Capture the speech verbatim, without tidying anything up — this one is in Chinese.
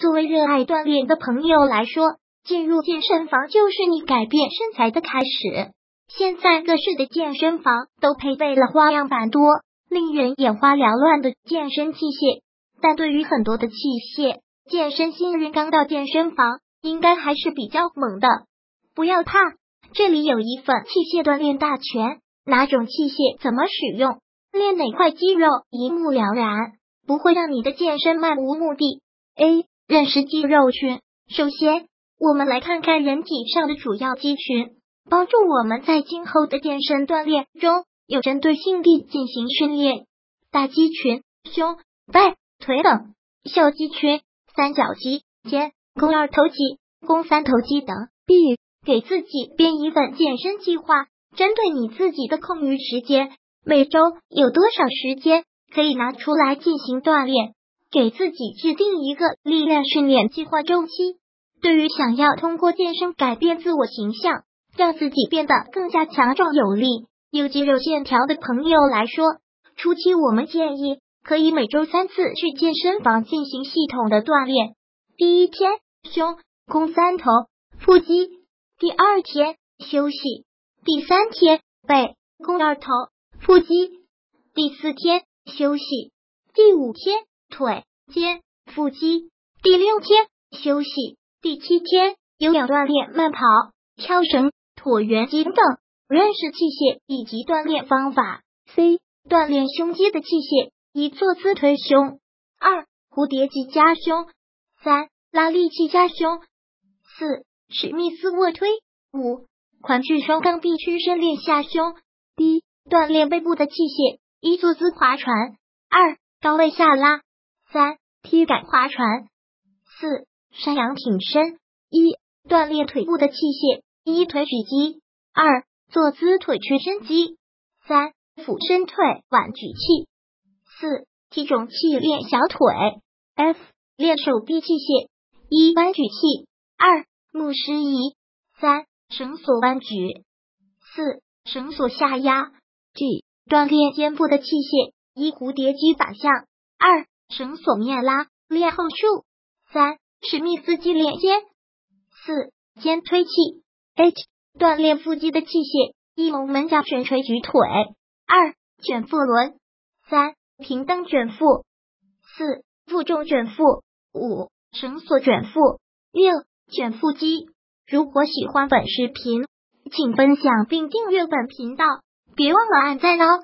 作为热爱锻炼的朋友来说，进入健身房就是你改变身材的开始。现在各式的健身房都配备了花样板多，令人眼花缭乱的健身器械。但对于很多的器械，健身新人刚到健身房，应该还是比较猛的。不要怕，这里有一份器械锻炼大全，哪种器械怎么使用，练哪块肌肉，一目了然，不会让你的健身漫无目的。A. 认识肌肉群。首先，我们来看看人体上的主要肌群，帮助我们在今后的健身锻炼中有针对性地进行训练。大肌群、胸、背、腿等；小肌群、三角肌、肩、肱二头肌、肱三头肌等。B. 给自己编一份健身计划，针对你自己的空余时间，每周有多少时间可以拿出来进行锻炼，给自己制定一个力量训练计划周期。对于想要通过健身改变自我形象，让自己变得更加强壮有力、有肌肉线条的朋友来说，初期我们建议可以每周三次去健身房进行系统的锻炼。第一天，胸、肱三头、腹肌；第二天，休息；第三天，背、肱二头、腹肌；第四天，休息；第五天，腿、肩、腹肌；第六天，休息；第七天，有氧锻炼慢跑、跳绳、椭圆机等。认识器械以及锻炼方法。C. 锻炼胸肌的器械，一坐姿推胸；二蝴蝶机夹胸；三拉力器夹胸；四史密斯卧推；五款式双杠臂屈伸练下胸。D. 锻炼背部的器械，一坐姿划船；二高位下拉；三踢杆划船；四山羊挺身。一、锻炼腿部的器械，一腿举肌；二坐姿腿屈伸肌；三俯身腿腕举气；四体重器练小腿。F. 练手臂器械，一弯举气；二牧师仪；三绳索弯举；四绳索下压。G. 锻炼肩部的器械，一蝴蝶机反向；二绳索面拉练后束；三史密斯肌练肩；四肩推器。H. 锻炼腹肌的器械，一龙门架卷锤举腿；二卷腹轮；三平蹬卷腹；四负重卷腹；五绳索卷腹；六卷腹肌。如果喜欢本视频，请分享并订阅本频道，别忘了按赞哦。